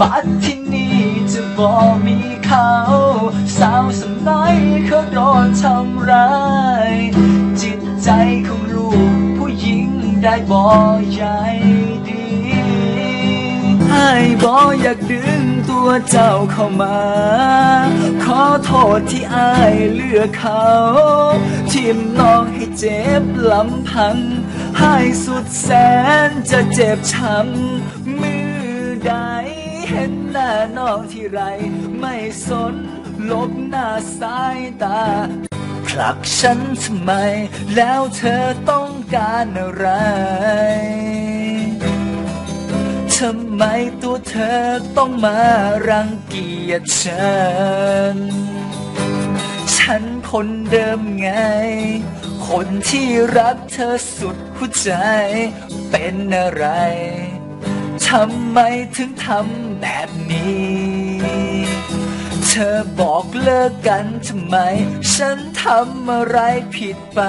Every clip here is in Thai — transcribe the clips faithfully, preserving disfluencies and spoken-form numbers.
บัดที่นี่จะบอกมีเขาสาวสำน้อยเขาโดนทำร้ายจิตใจของลูกผู้หญิงได้บ่ใหญ่ดีให้บ่อยากดึงตัวเจ้าเข้ามาขอโทษที่อ้ายเลือกเขาทิ่มน้องให้เจ็บลำพังให้สุดแสนจะเจ็บช้ำมือใดเห็นหน้าน้องที่ไรไม่สนลบหน้าสายตาผลักฉันทำไมแล้วเธอต้องการอะไรทำไมตัวเธอต้องมารังเกียจฉันฉันคนเดิมไงคนที่รักเธอสุดหัวใจเป็นอะไรทำไมถึงทำแบบนี้เธอบอกเลิกกันทำไมฉันทำอะไรผิดไป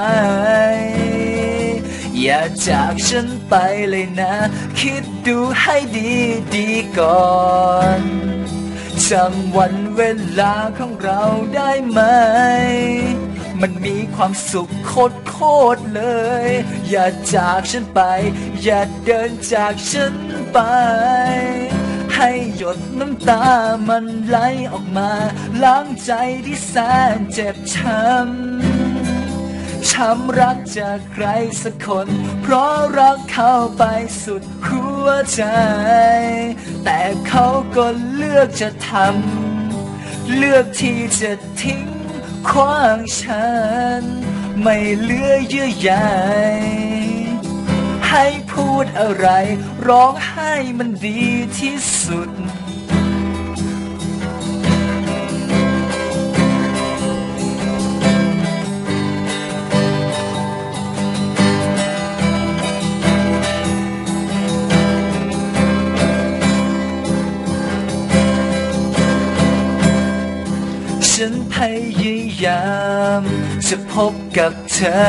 อย่าจากฉันไปเลยนะคิดดูให้ดีดีก่อนจำวันเวลาของเราได้ไหมมันมีความสุขโคตรโคตรเลยอย่าจากฉันไปอย่าเดินจากฉันไปให้หยดน้ำตามันไหลออกมาล้างใจที่แสนเจ็บช้ำช้ำรักจากใครสักคนเพราะรักเข้าไปสุดหัวใจแต่เขาก็เลือกจะทำเลือกที่จะทิ้งขว้างฉันไม่เหลือเยื่อใยให้พูดอะไรร้องไห้มันดีที่สุดฉันพยายามจะพบกับเธอ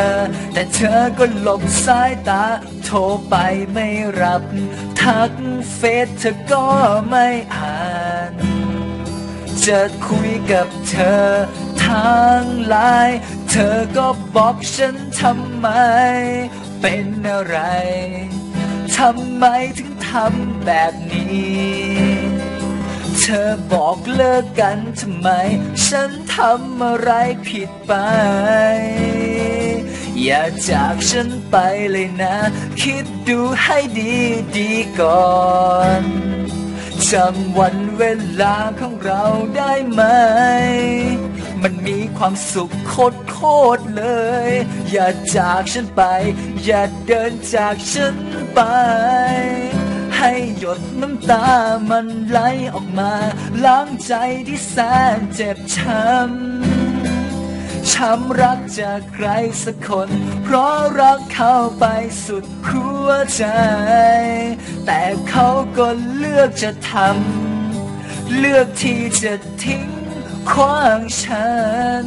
แต่เธอก็หลบสายตาโทรไปไม่รับทักเฟซเธอก็ไม่อ่านจะคุยกับเธอทางไลน์เธอก็บอกฉันทำไมเป็นอะไรทำไมถึงทำแบบนี้เธอบอกเลิกกันทำไมฉันทำอะไรผิดไปอย่าจากฉันไปเลยนะคิดดูให้ดีดีก่อนจำวันเวลาของเราได้ไหมมันมีความสุขโคตรโคตรเลยอย่าจากฉันไปอย่าเดินจากฉันไปให้หยดน้ำตามันไหลออกมาล้างใจที่แสนเจ็บช้ำช้ำรักจากใครสักคนเพราะรักเข้าไปสุดหัวใจแต่เขาก็เลือกจะทำเลือกที่จะทิ้งขว้างฉัน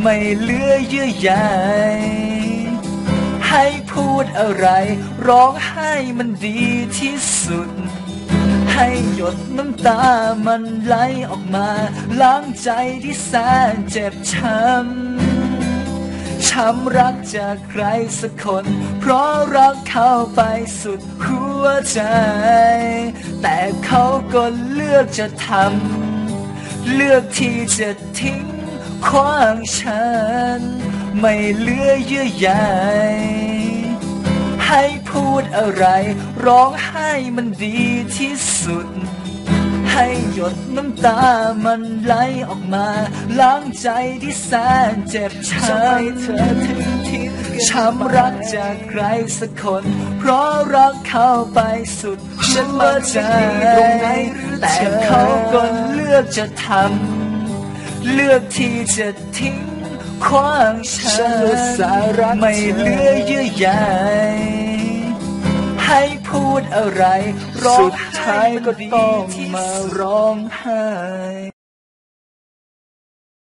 ไม่เหลือเยื่อใยให้พูดอะไรร้องไห้มันดีที่สุดให้หยดน้ำตามันไหลออกมาล้างใจที่แสนเจ็บช้ำช้ำรักจากใครสักคนเพราะรักเข้าไปสุดหัวใจแต่เขาก็เลือกจะทำเลือกที่จะทิ้งขว้างฉันไม่เหลือเยื่อใยให้พูดอะไรร้องไห้มันดีที่สุดให้หยดน้ำตามันไหลออกมาล้างใจที่แสนเจ็บช้ำช้ำรักจากใครสักคนเพราะรักเข้าไปสุดฉันเมื่อใจแต่เขาก็เลือกจะทำเลือกที่จะทิ้งขว้างฉันไม่เหลือเยื่อใยให้พูดอะไรร้องไห้ก็ดีที่มาร้องไห้